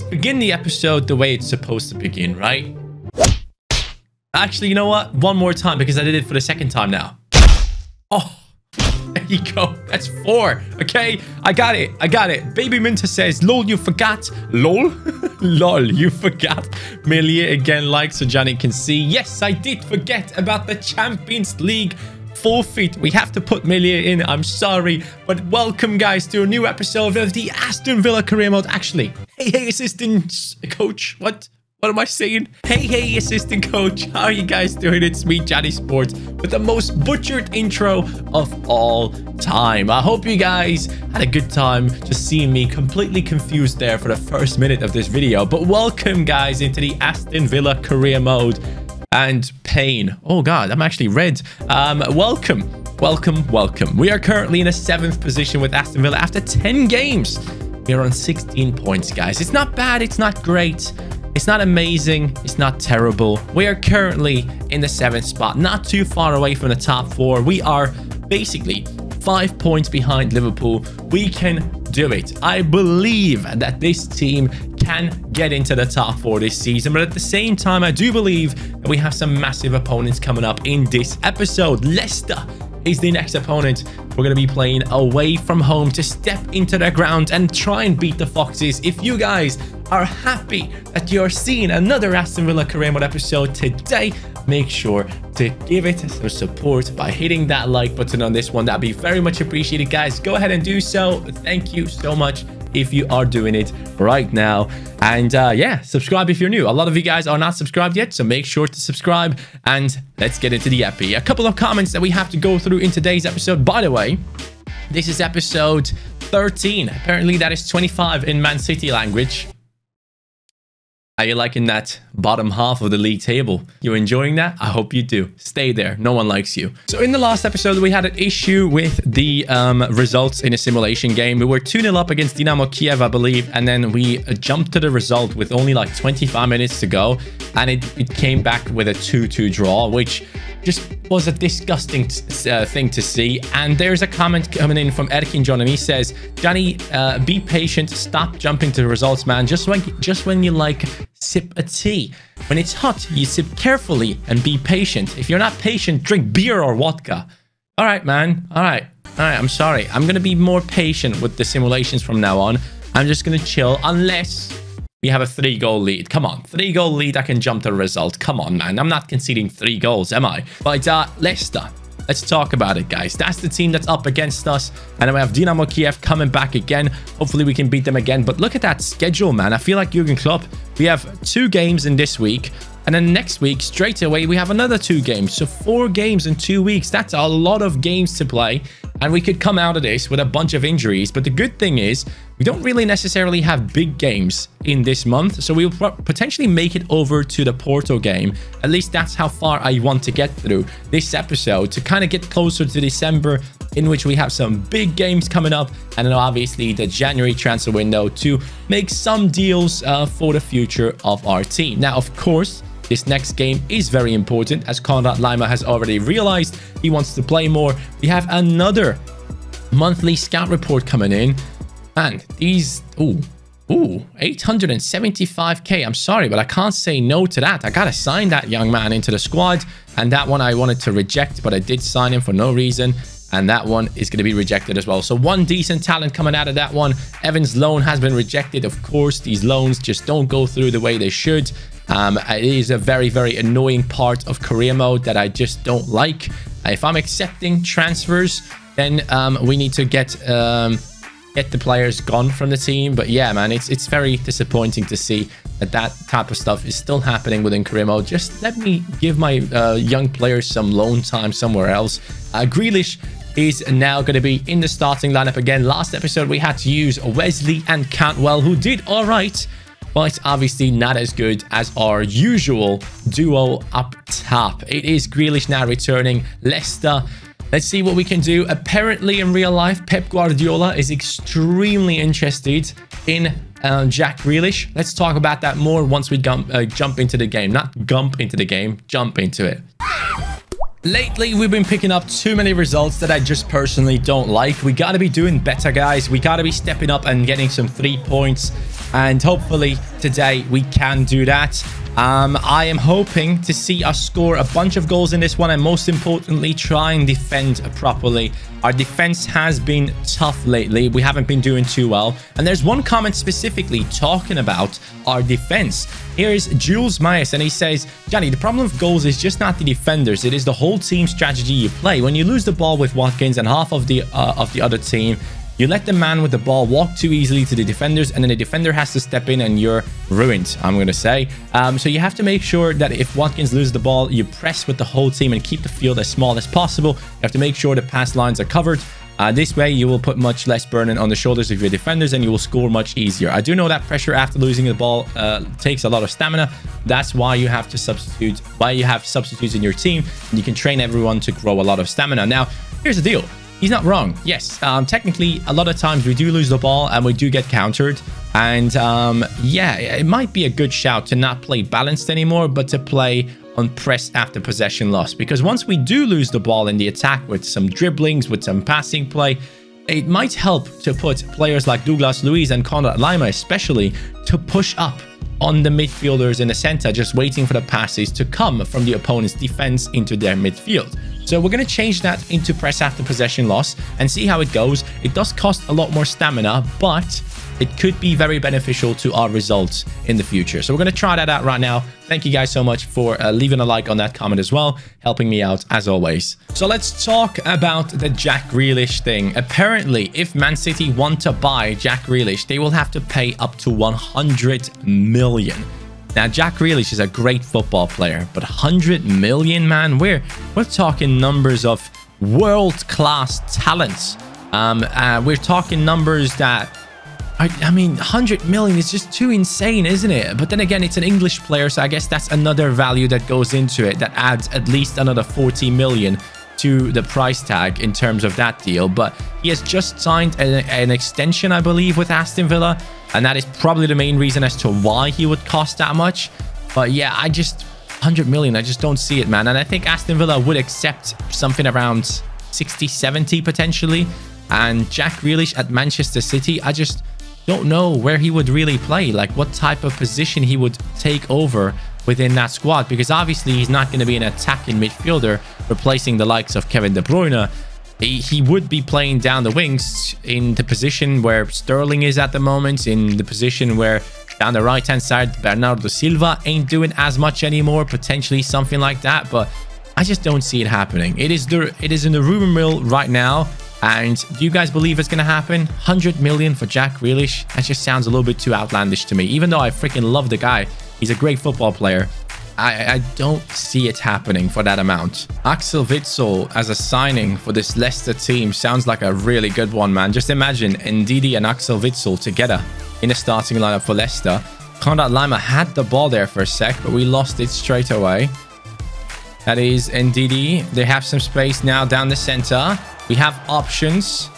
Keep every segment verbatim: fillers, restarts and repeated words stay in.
let's begin the episode the way it's supposed to begin, right? Actually, you know what? One more time, because I did it for the second time now. Oh, there you go. That's four. Okay, I got it. I got it. Baby Minter says, lol, you forgot. Lol? Lol, you forgot. Melier again, like so Johnny can see. Yes, I did forget about the Champions League forfeit. We have to put Melier in. I'm sorry. But welcome, guys, to a new episode of the Aston Villa career mode. Actually, hey, hey, assistant coach. What? What am I saying? Hey, hey, assistant coach. How are you guys doing? It's me, CaniSports, with the most butchered intro of all time. I hope you guys had a good time just seeing me completely confused there for the first minute of this video. But welcome, guys, into the Aston Villa career mode and pain. Oh, God, I'm actually red. Um, welcome, welcome, welcome. We are currently in a seventh position with Aston Villa after ten games. We are on sixteen points, guys. It's not bad. It's not great. It's not amazing. It's not terrible. We are currently in the seventh spot, not too far away from the top four. We are basically five points behind Liverpool. We can do it. I believe that this team can get into the top four this season, but at the same time, I do believe that we have some massive opponents coming up in this episode. Leicester is the next opponent. We're going to be playing away from home to step into the ground and try and beat the Foxes. If you guys are happy that you're seeing another Aston Villa career mode episode today, make sure to give it some support by hitting that like button on this one. That'd be very much appreciated, guys. Go ahead and do so. Thank you so much if you are doing it right now. And uh, yeah, subscribe if you're new. A lot of you guys are not subscribed yet, so make sure to subscribe. And let's get into the epi. A couple of comments that we have to go through in today's episode. By the way, this is episode thirteen. Apparently, that is twenty-five in Man City language. Are you liking that bottom half of the league table? You're enjoying that? I hope you do. Stay there. No one likes you. So in the last episode, we had an issue with the um, results in a simulation game. We were two nil up against Dinamo Kiev, I believe. And then we jumped to the result with only like twenty-five minutes to go. And it, it came back with a two two draw, which just was a disgusting uh, thing to see. And there's a comment coming in from Erkin John, and he says, Johnny, uh, be patient. Stop jumping to the results, man. Just when, just when you like sip a tea. When it's hot, you sip carefully and be patient. If you're not patient, drink beer or vodka. All right, man. All right. All right. I'm sorry. I'm going to be more patient with the simulations from now on. I'm just going to chill unless we have a three-goal lead. Come on. Three-goal lead, I can jump to the result. Come on, man. I'm not conceding three goals, am I? But uh, Leicester. Let's talk about it, guys. That's the team that's up against us. And then we have Dinamo Kiev coming back again. Hopefully, we can beat them again. But look at that schedule, man. I feel like Jurgen Klopp, we have two games in this week. And then next week, straight away, we have another two games. So four games in two weeks. That's a lot of games to play. And we could come out of this with a bunch of injuries. But the good thing is, we don't really necessarily have big games in this month. So we'll potentially make it over to the Porto game. At least that's how far I want to get through this episode, to kind of get closer to December, in which we have some big games coming up. And then obviously the January transfer window to make some deals uh, for the future of our team. Now, of course, this next game is very important, as Conrad Lima has already realized he wants to play more. We have another monthly scout report coming in. Man, these... Ooh, ooh, eight hundred seventy-five K. I'm sorry, but I can't say no to that. I got to sign that young man into the squad. And that one I wanted to reject, but I did sign him for no reason. And that one is going to be rejected as well. So one decent talent coming out of that one. Evans' loan has been rejected. Of course, these loans just don't go through the way they should. Um, it is a very, very annoying part of career mode that I just don't like. If I'm accepting transfers, then um, we need to get um, get the players gone from the team. But yeah, man, it's, it's very disappointing to see that that type of stuff is still happening within career mode. Just let me give my uh, young players some loan time somewhere else. Uh, Grealish is now going to be in the starting lineup again. Last episode, we had to use Wesley and Cantwell, who did all right, but obviously not as good as our usual duo up top. It is Grealish now returning. Leicester, let's see what we can do. Apparently, in real life, Pep Guardiola is extremely interested in uh, Jack Grealish. Let's talk about that more once we gump, uh, jump into the game. Not gump into the game, jump into it. Lately, we've been picking up too many results that I just personally don't like. We got to be doing better, guys. We got to be stepping up and getting some three points. and hopefully today we can do that. Um, I am hoping to see us score a bunch of goals in this one, and most importantly, try and defend properly. Our defense has been tough lately. We haven't been doing too well. And there's one comment specifically talking about our defense. Here is Jules Myers, and he says, Johnny, the problem with goals is just not the defenders. It is the whole team strategy you play. When you lose the ball with Watkins and half of the, uh, of the other team, you let the man with the ball walk too easily to the defenders, and then the defender has to step in and you're ruined, I'm going to say. Um, so you have to make sure that if Watkins loses the ball, you press with the whole team and keep the field as small as possible. You have to make sure the pass lines are covered. Uh, this way, you will put much less burden on the shoulders of your defenders and you will score much easier. I do know that pressure after losing the ball uh, takes a lot of stamina. That's why you have to substitute, why you have substitutes in your team. And you can train everyone to grow a lot of stamina. Now, here's the deal. He's not wrong. Yes, um, technically, a lot of times we do lose the ball and we do get countered. And um, yeah, it might be a good shout to not play balanced anymore, but to play on press after possession loss. Because once we do lose the ball in the attack with some dribblings, with some passing play, it might help to put players like Douglas Luiz and Conrad Lima especially to push up on the midfielders in the center, just waiting for the passes to come from the opponent's defense into their midfield. So we're going to change that into press after possession loss and see how it goes. It does cost a lot more stamina, but it could be very beneficial to our results in the future. So we're going to try that out right now. Thank you guys so much for uh, leaving a like on that comment as well, helping me out as always. So let's talk about the Jack Grealish thing. Apparently, if Man City want to buy Jack Grealish, they will have to pay up to one hundred million. Now, Jack Grealish is a great football player, but one hundred million, man, we're, we're talking numbers of world-class talents. Um, uh, we're talking numbers that... I, I mean, one hundred million is just too insane, isn't it? But then again, it's an English player, so I guess that's another value that goes into it that adds at least another forty million to the price tag in terms of that deal. But he has just signed an, an extension, I believe, with Aston Villa, and that is probably the main reason as to why he would cost that much. But yeah, I just one hundred million, I just don't see it, man. And I think Aston Villa would accept something around sixty, seventy potentially. And Jack Grealish at Manchester City, I just don't know where he would really play, like what type of position he would take over within that squad, because obviously he's not going to be an attacking midfielder replacing the likes of Kevin De Bruyne. He, he would be playing down the wings in the position where Sterling is at the moment, in the position where down the right hand side Bernardo Silva ain't doing as much anymore, potentially something like that. But I just don't see it happening. It is the, it is in the rumor mill right now. And do you guys believe it's going to happen? one hundred million for Jack Grealish? That just sounds a little bit too outlandish to me. Even though I freaking love the guy, he's a great football player, I, I don't see it happening for that amount. Axel Witzel as a signing for this Leicester team sounds like a really good one, man. Just imagine Ndidi and Axel Witzel together in the starting lineup for Leicester. Conrad Lima had the ball there for a sec, but we lost it straight away. That is Ndidi. They have some space now down the center. We have options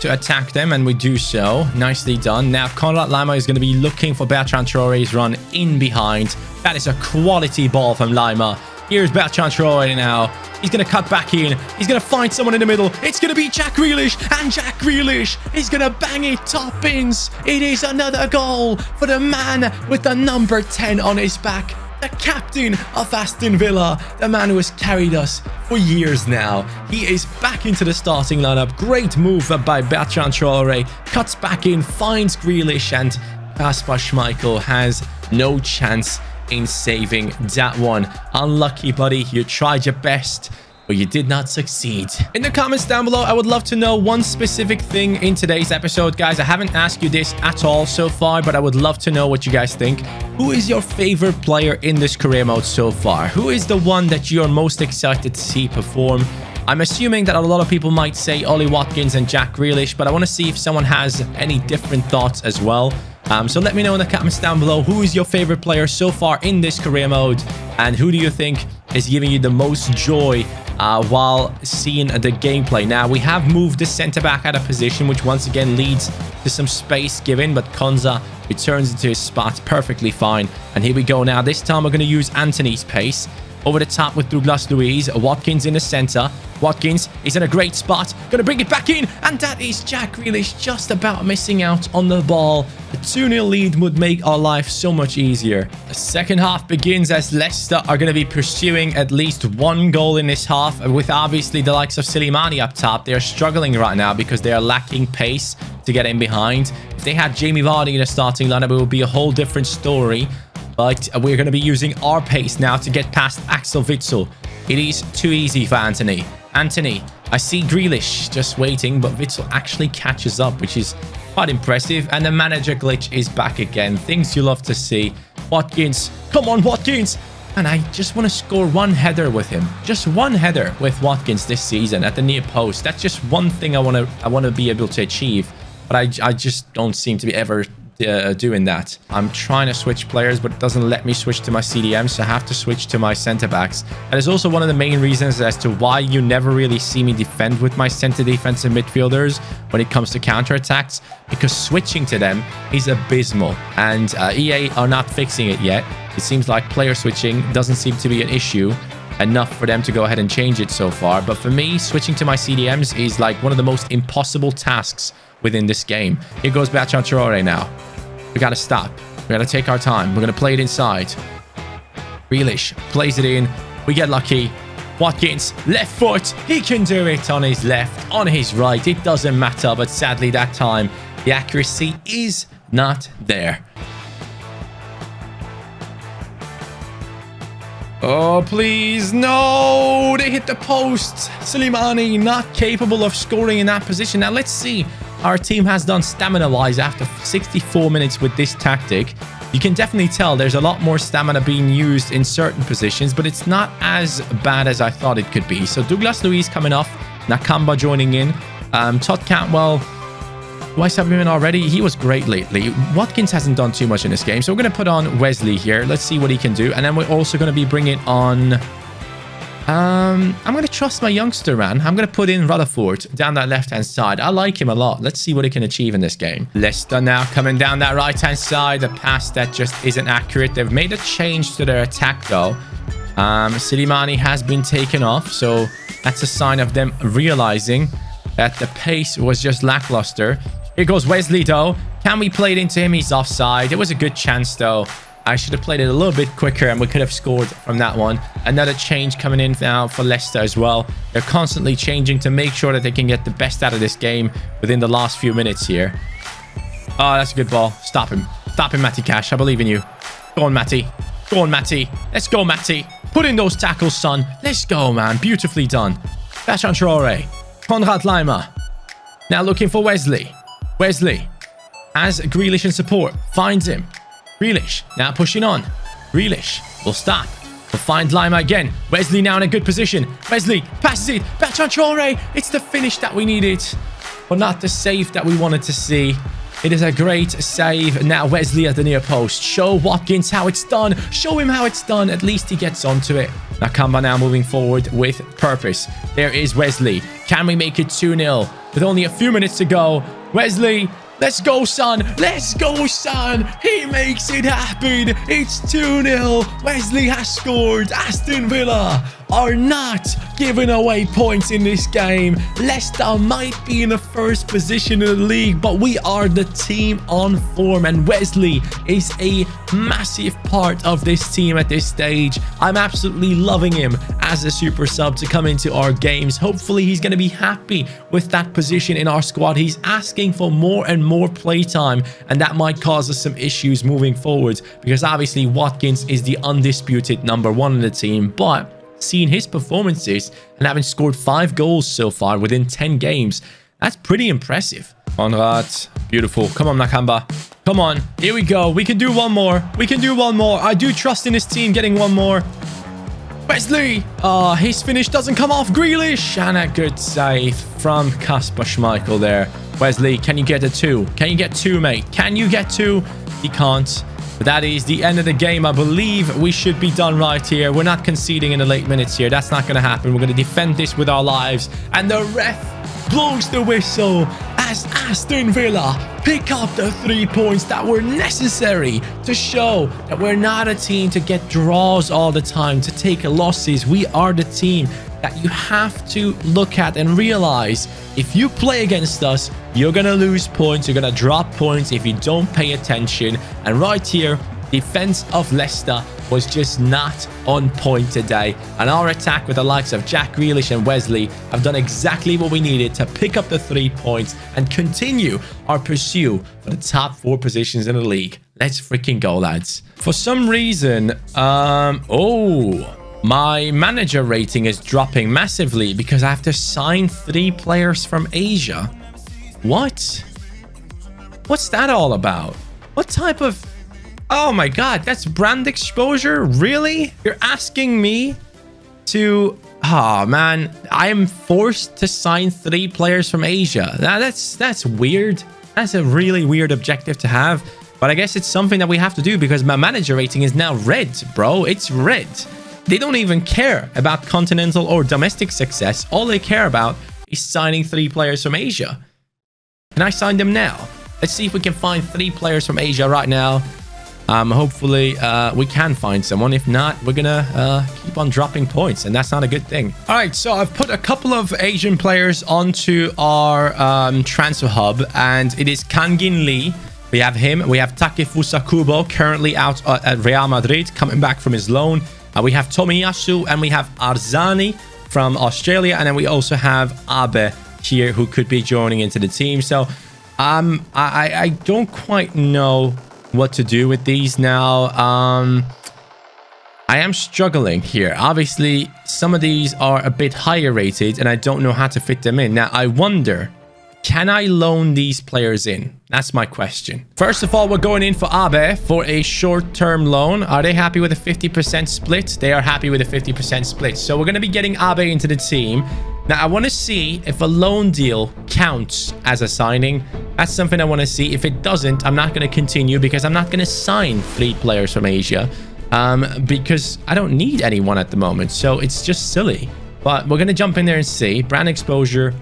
to attack them, and we do so. Nicely done. Now, Conrad Lima is going to be looking for Bertrand Traore's run in behind. That is a quality ball from Lima. Here's Bertrand Traore now. He's going to cut back in. He's going to find someone in the middle. It's going to be Jack Grealish, and Jack Grealish is going to bang it top bins. It is another goal for the man with the number ten on his back. The captain of Aston Villa, the man who has carried us for years now. He is back into the starting lineup. Great move by Bertrand Traore. Cuts back in, finds Grealish, and Kasper Schmeichel has no chance in saving that one. Unlucky, buddy. You tried your best, but you did not succeed. In the comments down below, I would love to know one specific thing in today's episode, guys. I haven't asked you this at all so far, but I would love to know what you guys think. Who is your favorite player in this career mode so far? Who is the one that you're most excited to see perform? I'm assuming that a lot of people might say Ollie Watkins and Jack Grealish, but I want to see if someone has any different thoughts as well. Um, so let me know in the comments down below, who is your favorite player so far in this career mode? And who do you think is giving you the most joy uh, while seeing the gameplay? Now, we have moved the centre-back out of position, which once again leads to some space given, but Konza returns into his spot perfectly fine. And here we go now. This time, we're going to use Antony's pace. Over the top with Douglas Luiz, Watkins in the centre. Watkins is in a great spot. Going to bring it back in. And that is Jack Grealish just about missing out on the ball. The two nil lead would make our life so much easier. The second half begins as Leicester are going to be pursuing at least one goal in this half. With obviously the likes of Silimani up top, they are struggling right now because they are lacking pace to get in behind. If they had Jamie Vardy in a starting lineup, it would be a whole different story. But we're going to be using our pace now to get past Axel Witzel. It is too easy for Antony. Antony, I see Grealish just waiting, but Witzel actually catches up, which is quite impressive. And the manager glitch is back again. Things you love to see. Watkins, come on, Watkins. And I just want to score one header with him. Just one header with Watkins this season at the near post. That's just one thing I want to I want to be able to achieve. But I, I just don't seem to be ever uh, doing that. I'm trying to switch players, but it doesn't let me switch to my C D M, so I have to switch to my centre-backs. That is also one of the main reasons as to why you never really see me defend with my centre defensive midfielders when it comes to counter-attacks, because switching to them is abysmal. And uh, E A are not fixing it yet. It seems like player switching doesn't seem to be an issue enough for them to go ahead and change it so far. But for me, switching to my C D Ms is like one of the most impossible tasks within this game. Here goes Bertrand Traore now. We got to stop. We got to take our time. We're going to play it inside. Grealish plays it in. We get lucky. Watkins, left foot. He can do it on his left, on his right. It doesn't matter. But sadly, that time, the accuracy is not there. Oh, please, no! They hit the post! Silimani not capable of scoring in that position. Now, let's see. Our team has done stamina-wise after sixty-four minutes with this tactic. You can definitely tell there's a lot more stamina being used in certain positions, but it's not as bad as I thought it could be. So, Douglas Luiz coming off. Nakamba joining in. Um, Todd Cantwell. Why sub him in already? He was great lately. Watkins hasn't done too much in this game. So we're going to put on Wesley here. Let's see what he can do. And then we're also going to be bringing on... Um, I'm going to trust my youngster, man. I'm going to put in Rutherford down that left-hand side. I like him a lot. Let's see what he can achieve in this game. Leicester now coming down that right-hand side. A pass that just isn't accurate. They've made a change to their attack, though. Um, Silimani has been taken off. So that's a sign of them realizing that the pace was just lackluster. Here goes Wesley, though. Can we play it into him? He's offside. It was a good chance, though. I should have played it a little bit quicker, and we could have scored from that one. Another change coming in now for Leicester as well. They're constantly changing to make sure that they can get the best out of this game within the last few minutes here. Oh, that's a good ball. Stop him. Stop him, Matty Cash. I believe in you. Go on, Matty. Go on, Matty. Let's go, Matty. Put in those tackles, son. Let's go, man. Beautifully done. That's on Traore. Conrad Lima. Now looking for Wesley. Wesley has Grealish in support. Finds him. Grealish now pushing on. Grealish will stop. We'll find Lima again. Wesley now in a good position. Wesley passes it. Bertrand Traore. It's the finish that we needed, but not the save that we wanted to see. It is a great save. Now Wesley at the near post. Show Watkins how it's done. Show him how it's done. At least he gets onto it. Nakamba now moving forward with purpose. There is Wesley. Can we make it two nil? With only a few minutes to go. Wesley, let's go, son. Let's go, son. He makes it happen. It's two nil. Wesley has scored. Aston Villa are not giving away points in this game. Leicester might be in the first position in the league, but we are the team on form, and Wesley is a massive part of this team at this stage. I'm absolutely loving him as a super sub to come into our games. Hopefully, he's going to be happy with that position in our squad. He's asking for more and more playtime, and that might cause us some issues moving forward, because obviously Watkins is the undisputed number one in the team, but seeing his performances and having scored five goals so far within ten games, that's pretty impressive. Conrad, beautiful. Come on, Nakamba. Come on. Here we go. We can do one more. We can do one more. I do trust in this team getting one more. Wesley. Oh, his finish doesn't come off. Grealish. And a good save from Kasper Schmeichel there. Wesley, can you get a two? Can you get two, mate? Can you get two? He can't. But that is the end of the game. I believe we should be done right here. We're not conceding in the late minutes here. That's not going to happen. We're going to defend this with our lives. And the ref blows the whistle as Aston Villa pick up the three points that were necessary to show that we're not a team to get draws all the time, to take losses. We are the team that you have to look at and realize if you play against us, you're going to lose points, you're going to drop points if you don't pay attention. And right here, defense of Leicester was just not on point today. And our attack with the likes of Jack Grealish and Wesley have done exactly what we needed to pick up the three points and continue our pursuit for the top four positions in the league. Let's freaking go, lads. For some reason, um, oh, my manager rating is dropping massively because I have to sign three players from Asia. What? What's that all about? What type of... Oh my God, that's brand exposure? Really? You're asking me to... Oh man, I am forced to sign three players from Asia. Now that's, that's weird. That's a really weird objective to have. But I guess it's something that we have to do because my manager rating is now red, bro. It's red. They don't even care about continental or domestic success. All they care about is signing three players from Asia. Can I sign them now? Let's see if we can find three players from Asia right now. Um, hopefully uh, we can find someone. If not, we're gonna uh, keep on dropping points, and that's not a good thing. All right, so I've put a couple of Asian players onto our um, transfer hub, and it is Kangin Lee. We have him. We have Takefusa Kubo, currently out uh, at Real Madrid, coming back from his loan. Uh, we have Tomiyasu, and we have Arzani from Australia, and then we also have Abe here, who could be joining into the team. So um, I, I don't quite know what to do with these now. um I am struggling here. Obviously some of these are a bit higher rated and I don't know how to fit them in. Now I wonder, can I loan these players in? That's my question. First of all, we're going in for Abe for a short-term loan. Are they happy with a fifty percent split? They are happy with a fifty percent split, so we're going to be getting Abe into the team. Now, I want to see if a loan deal counts as a signing. That's something I want to see. If it doesn't, I'm not going to continue because I'm not going to sign three players from Asia um, because I don't need anyone at the moment. So it's just silly. But we're going to jump in there and see. Brand exposure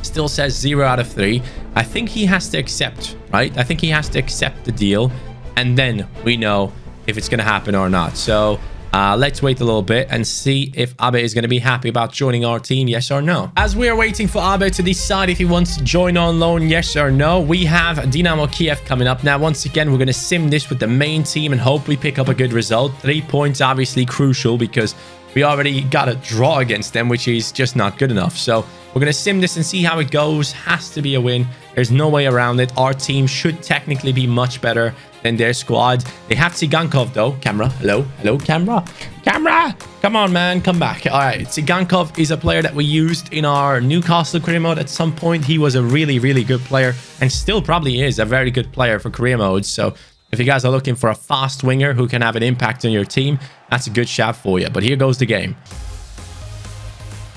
still says zero out of three. I think he has to accept, right? I think he has to accept the deal. And then we know if it's going to happen or not. So... Uh, let's wait a little bit and see if Abe is going to be happy about joining our team, yes or no. As we are waiting for Abe to decide if he wants to join on loan, yes or no, we have Dinamo Kiev coming up. Now, once again, we're going to sim this with the main team and hope we pick up a good result. Three points, obviously crucial because we already got a draw against them, which is just not good enough. So we're going to sim this and see how it goes. Has to be a win. There's no way around it. Our team should technically be much better than their squad. They have Tsigankov though. Camera. Hello. Hello, camera. Camera. Come on, man. Come back. All right. Tsigankov is a player that we used in our Newcastle career mode at some point. He was a really, really good player and still probably is a very good player for career modes. So if you guys are looking for a fast winger who can have an impact on your team, that's a good shout for you. But here goes the game.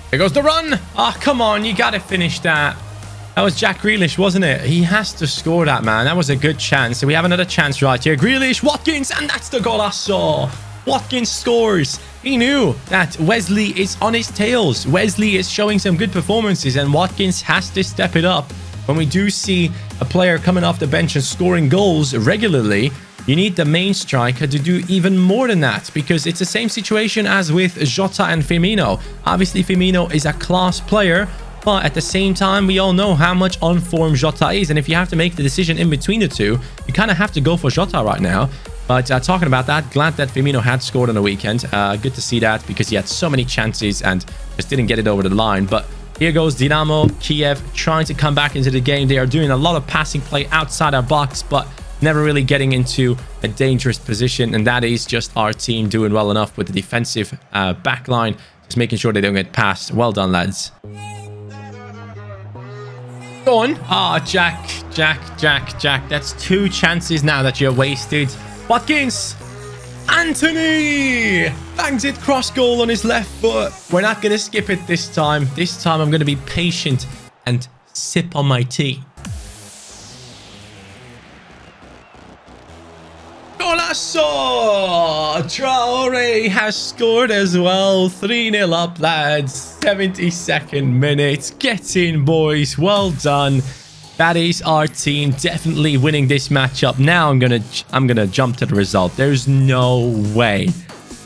Here goes the run. Oh, come on. You got to finish that. That was Jack Grealish, wasn't it? He has to score that, man. That was a good chance. So we have another chance right here. Grealish, Watkins, and that's the goal I saw. Watkins scores. He knew that Wesley is on his tails. Wesley is showing some good performances, and Watkins has to step it up. When we do see a player coming off the bench and scoring goals regularly, you need the main striker to do even more than that, because it's the same situation as with Jota and Firmino. Obviously, Firmino is a class player, but at the same time, we all know how much on form Jota is. And if you have to make the decision in between the two, you kind of have to go for Jota right now. But uh, talking about that, glad that Firmino had scored on the weekend. Uh, good to see that because he had so many chances and just didn't get it over the line. But here goes Dinamo Kiev trying to come back into the game. They are doing a lot of passing play outside our box, but never really getting into a dangerous position. And that is just our team doing well enough with the defensive uh, back line, just making sure they don't get past. Well done, lads. Go on. Ah, oh, Jack, Jack, Jack, Jack. That's two chances now that you're wasted. Watkins. Antony. Bangs it cross goal on his left foot. We're not going to skip it this time. This time I'm going to be patient and sip on my tea. Golasso! Traore has scored as well. three nil up, lads. seventy-second minute. Get in, boys. Well done. That is our team definitely winning this matchup. Now I'm gonna I'm gonna jump to the result. There's no way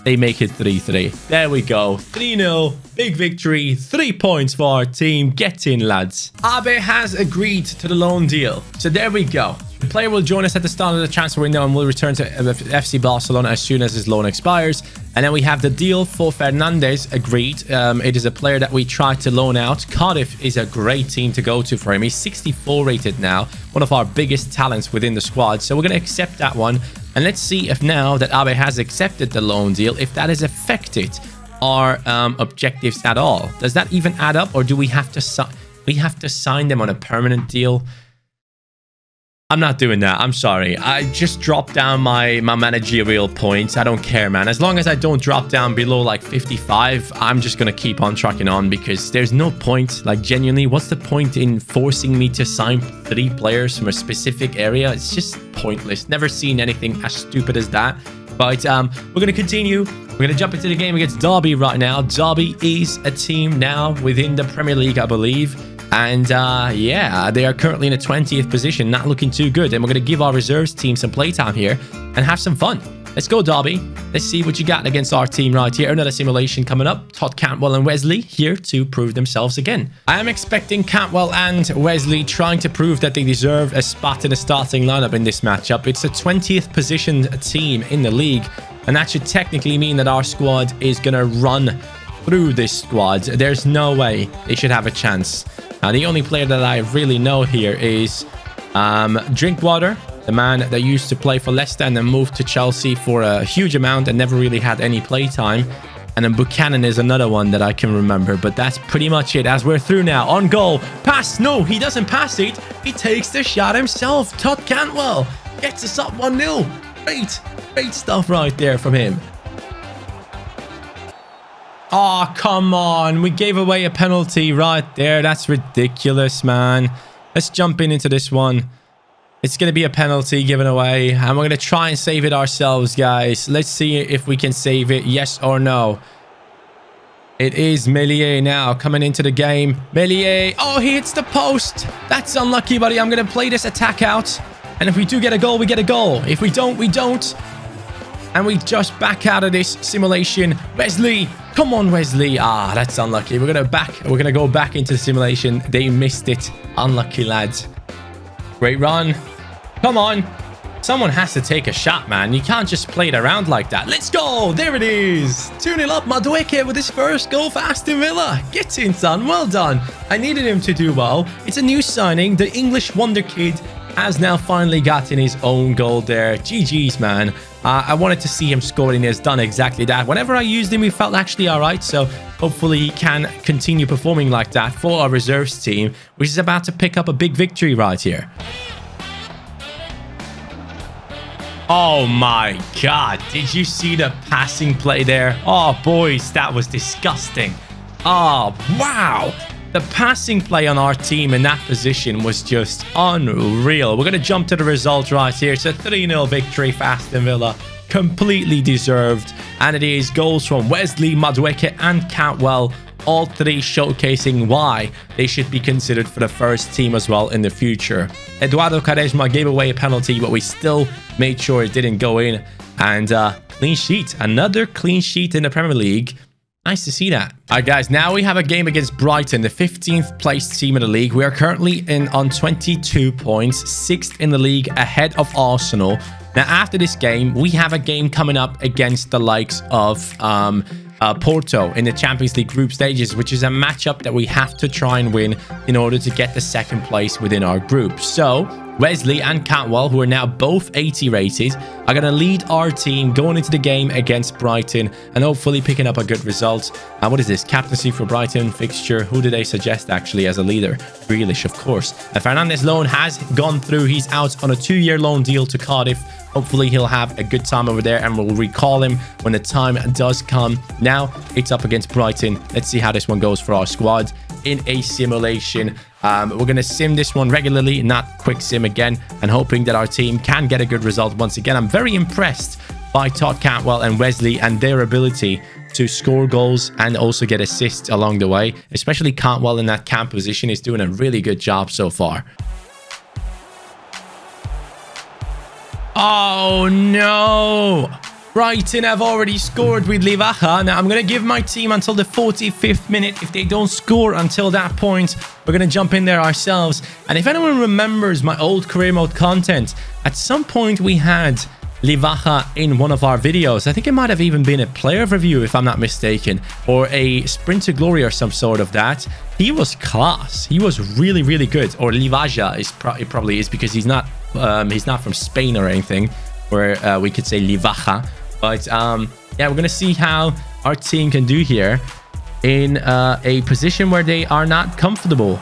They make it three three. There we go. three nil. Big victory. Three points for our team. Get in, lads. Abe has agreed to the loan deal. So there we go. The player will join us at the start of the transfer window and will return to F C Barcelona as soon as his loan expires. And then we have the deal for Fernandez agreed. Um, it is a player that we tried to loan out. Cardiff is a great team to go to for him. He's sixty-four rated now. One of our biggest talents within the squad. So we're going to accept that one. And let's see if now that Abe has accepted the loan deal, if that has affected our um, objectives at all. Does that even add up? Or do we have to sign? We have to sign them on a permanent deal? I'm not doing that. I'm sorry. I just dropped down my, my managerial points. I don't care, man. As long as I don't drop down below like fifty-five, I'm just going to keep on trucking on because there's no point. Like, genuinely, what's the point in forcing me to sign three players from a specific area? It's just pointless. Never seen anything as stupid as that. But um, we're going to continue. We're going to jump into the game against Derby right now. Derby is a team now within the Premier League, I believe. And uh, yeah, they are currently in the twentieth position, not looking too good. And we're going to give our reserves team some playtime here and have some fun. Let's go, Derby. Let's see what you got against our team right here. Another simulation coming up. Todd Cantwell and Wesley here to prove themselves again. I am expecting Cantwell and Wesley trying to prove that they deserve a spot in the starting lineup in this matchup. It's a twentieth position team in the league. And that should technically mean that our squad is going to run through this squad. There's no way they should have a chance. Now, the only player that I really know here is um, Drinkwater, the man that used to play for Leicester and then moved to Chelsea for a huge amount and never really had any playtime. And then Buchanan is another one that I can remember. But that's pretty much it as we're through now. On goal. Pass. No, he doesn't pass it. He takes the shot himself. Todd Cantwell gets us up one nil. Great, great stuff right there from him. Oh, come on. We gave away a penalty right there. That's ridiculous, man. Let's jump in into this one. It's going to be a penalty given away. And we're going to try and save it ourselves, guys. Let's see if we can save it. Yes or no. It is Melier now coming into the game. Melier. Oh, he hits the post. That's unlucky, buddy. I'm going to play this attack out. And if we do get a goal, we get a goal. If we don't, we don't. And we just back out of this simulation. Wesley. Come on, Wesley. Ah, that's unlucky. We're gonna back. We're gonna go back into the simulation. They missed it. Unlucky, lads. Great run. Come on. Someone has to take a shot, man. You can't just play it around like that. Let's go. There it is. two nil up. Madueke with his first goal for Aston Villa. Get in, son. Well done. I needed him to do well. It's a new signing. The English wonder kid has now finally gotten his own goal there. G G's, man. Uh, I wanted to see him score and he has done exactly that. Whenever I used him, he felt actually all right. So hopefully he can continue performing like that for our reserves team, which is about to pick up a big victory right here. Oh my God. Did you see the passing play there? Oh, boys, that was disgusting. Oh, wow. The passing play on our team in that position was just unreal. We're going to jump to the result right here. It's a three nil victory for Aston Villa. Completely deserved. And it is goals from Wesley, Madueke and Cantwell. All three showcasing why they should be considered for the first team as well in the future. Eduardo Quaresma gave away a penalty, but we still made sure it didn't go in. And uh, clean sheet. Another clean sheet in the Premier League. Nice to see that. All right, guys, now we have a game against Brighton, the fifteenth placed team in the league. We are currently in on twenty-two points, sixth in the league, ahead of Arsenal. Now, after this game, we have a game coming up against the likes of um, uh, Porto in the Champions League group stages, which is a matchup that we have to try and win in order to get the second place within our group. So Wesley and Cantwell, who are now both eighty rated, are going to lead our team going into the game against Brighton and hopefully picking up a good result. And what is this? Captaincy for Brighton fixture. Who do they suggest actually as a leader? Grealish, of course. And Fernandez loan has gone through. He's out on a two-year loan deal to Cardiff. Hopefully he'll have a good time over there and we'll recall him when the time does come. Now it's up against Brighton. Let's see how this one goes for our squad in a simulation. Um, we're going to sim this one regularly, not quick sim again, and hoping that our team can get a good result once again. I'm very impressed by Todd Cantwell and Wesley and their ability to score goals and also get assists along the way. Especially Cantwell in that camp position is doing a really good job so far. Oh, no. Brighton have already scored with Livaja. Now, I'm going to give my team until the forty-fifth minute. If they don't score until that point, we're going to jump in there ourselves. And if anyone remembers my old career mode content, at some point we had Livaja in one of our videos. I think it might have even been a player review, if I'm not mistaken, or a sprint to glory or some sort of that. He was class. He was really, really good. Or Livaja is pro it probably is, because he's not, um, he's not from Spain or anything, where uh, we could say Livaja. But um, yeah, we're going to see how our team can do here in uh, a position where they are not comfortable.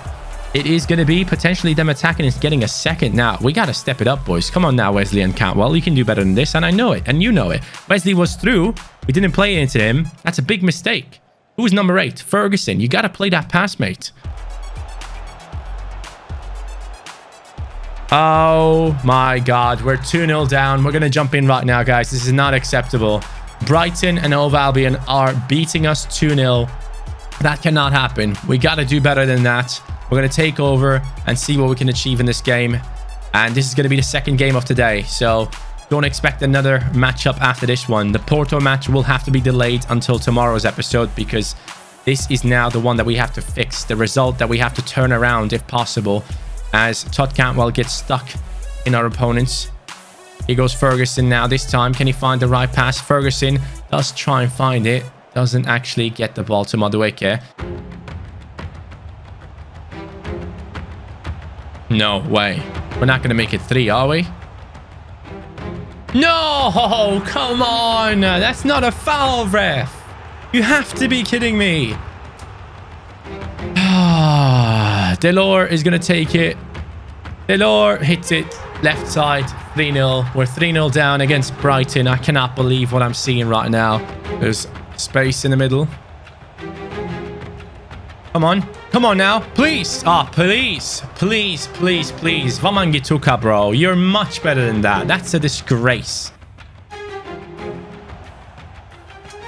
It is going to be potentially them attacking and getting a second. Now, we got to step it up, boys. Come on now, Wesley and Cantwell. You can do better than this, and I know it, and you know it. Wesley was through. We didn't play into him. That's a big mistake. Who's number eight? Ferguson. You got to play that pass, mate. Oh my god, we're two nil down. We're gonna jump in right now, guys. This is not acceptable. Brighton and Hove Albion are beating us two nil. That cannot happen. We gotta do better than that. We're gonna take over and see what we can achieve in this game. And this is gonna be the second game of today, so don't expect another matchup after this one. The Porto match will have to be delayed until tomorrow's episode, because this is now the one that we have to fix, the result that we have to turn around if possible, as Todd Cantwell gets stuck in our opponents. Here goes Ferguson now. This time, can he find the right pass? Ferguson does try and find it. Doesn't actually get the ball to Madueke. No way. We're not going to make it three, are we? No! Come on! That's not a foul, ref! You have to be kidding me! Delors is going to take it. Delors hits it. Left side. three nil. We're three nil down against Brighton. I cannot believe what I'm seeing right now. There's space in the middle. Come on. Come on now. Please. Ah, oh, please. Please, please, please. Vamangituka, bro. You're much better than that. That's a disgrace.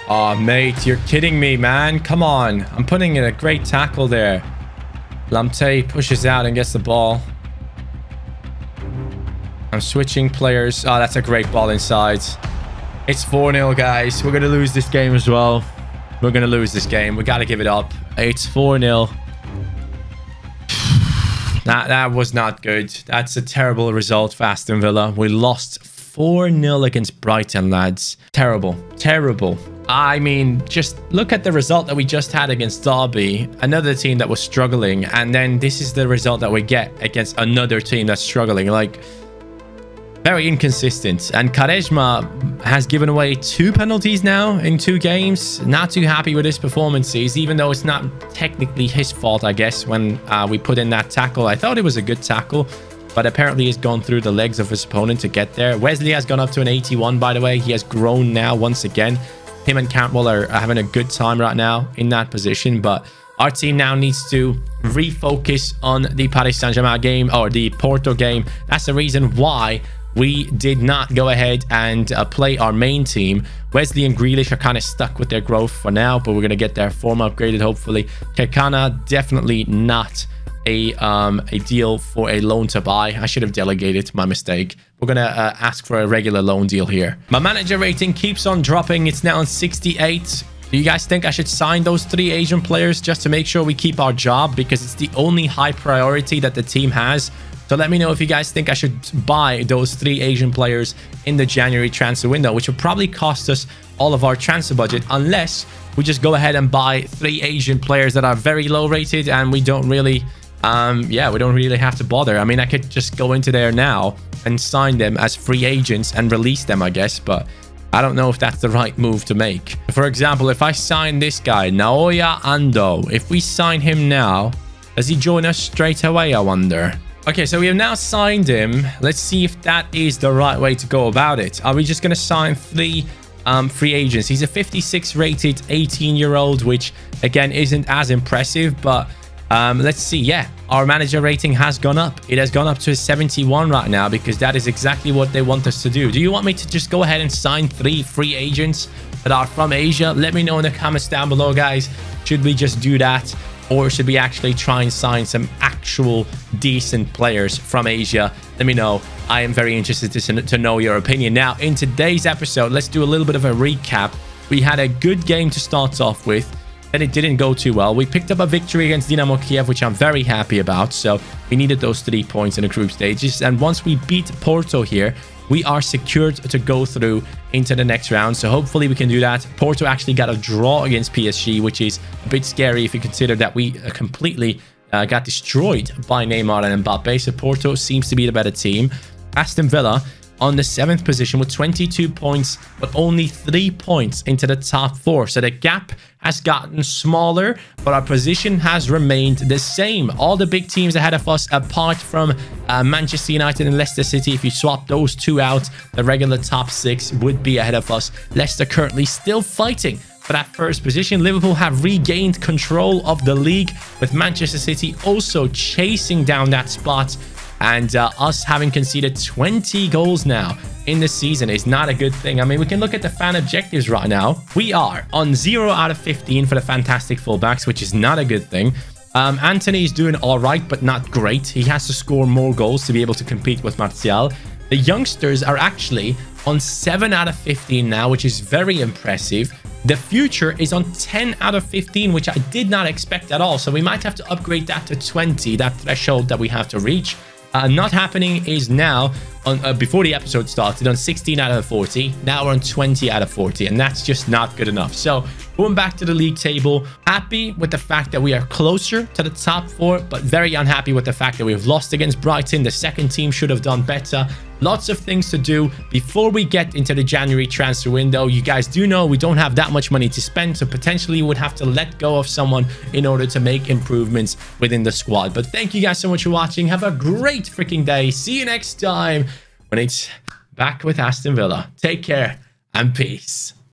Ah, oh, mate. You're kidding me, man. Come on. I'm putting in a great tackle there. Lamptey pushes out and gets the ball. I'm switching players. Oh, that's a great ball inside. It's four nil, guys. We're going to lose this game as well. We're going to lose this game. We got to give it up. It's four nil. That, that was not good. That's a terrible result for Aston Villa. We lost four nil against Brighton, lads. Terrible. Terrible. I mean, just look at the result that we just had against Derby, another team that was struggling, and then this is the result that we get against another team that's struggling. Like, very inconsistent. And Quaresma has given away two penalties now in two games. Not too happy with his performances, even though it's not technically his fault, I guess, when uh, we put in that tackle. I thought it was a good tackle, but apparently he's gone through the legs of his opponent to get there. Wesley has gone up to an eighty-one, by the way. He has grown now once again. Him and Cantwell are having a good time right now in that position, but our team now needs to refocus on the Paris Saint-Germain game or the Porto game. That's the reason why we did not go ahead and uh, play our main team. Wesley and Grealish are kind of stuck with their growth for now, but we're going to get their form upgraded, hopefully. Kekana, definitely not a um, a deal for a loan to buy. I should have delegated, my mistake. We're gonna uh, ask for a regular loan deal here. My manager rating keeps on dropping. It's now on sixty-eight. Do you guys think I should sign those three Asian players just to make sure we keep our job? Because it's the only high priority that the team has. So let me know if you guys think I should buy those three Asian players in the January transfer window, which would probably cost us all of our transfer budget, unless we just go ahead and buy three Asian players that are very low rated and we don't really... Um, yeah, we don't really have to bother. I mean, I could just go into there now and sign them as free agents and release them, I guess. But I don't know if that's the right move to make. For example, if I sign this guy, Naoya Ando, if we sign him now, does he join us straight away, I wonder? Okay, so we have now signed him. Let's see if that is the right way to go about it. Are we just going to sign three um, free agents? He's a fifty-six rated eighteen-year-old, which, again, isn't as impressive, but... Um, let's see. Yeah, our manager rating has gone up. It has gone up to seventy-one right now, because that is exactly what they want us to do. Do you want me to just go ahead and sign three free agents that are from Asia? Let me know in the comments down below, guys. Should we just do that, or should we actually try and sign some actual decent players from Asia? Let me know. I am very interested to, to know your opinion. Now, in today's episode, let's do a little bit of a recap. We had a good game to start off with. Then it didn't go too well. We picked up a victory against Dinamo Kiev, which I'm very happy about. So we needed those three points in the group stages. And once we beat Porto here, we are secured to go through into the next round. So hopefully we can do that. Porto actually got a draw against P S G, which is a bit scary if you consider that we completely uh, got destroyed by Neymar and Mbappe. So Porto seems to be the better team. Aston Villa on the seventh position with twenty-two points, but only three points into the top four. So the gap has gotten smaller, but our position has remained the same. All the big teams ahead of us, apart from uh, Manchester United and Leicester City, if you swap those two out, the regular top six would be ahead of us. Leicester currently still fighting for that first position. Liverpool have regained control of the league, with Manchester City also chasing down that spot. And uh, us having conceded twenty goals now in the season is not a good thing. I mean, we can look at the fan objectives right now. We are on zero out of fifteen for the fantastic fullbacks, which is not a good thing. Um, Antony is doing all right, but not great. He has to score more goals to be able to compete with Martial. The youngsters are actually on seven out of fifteen now, which is very impressive. The future is on ten out of fifteen, which I did not expect at all. So we might have to upgrade that to twenty, that threshold that we have to reach. Uh, not happening is now on uh, before the episode started on sixteen out of forty. Now we're on twenty out of forty, and that's just not good enough. So going back to the league table, happy with the fact that we are closer to the top four, but very unhappy with the fact that we've lost against Brighton. The second team should have done better. Lots of things to do before we get into the January transfer window. You guys do know we don't have that much money to spend, so potentially we would have to let go of someone in order to make improvements within the squad. But thank you guys so much for watching. Have a great freaking day. See you next time when it's back with Aston Villa. Take care and peace.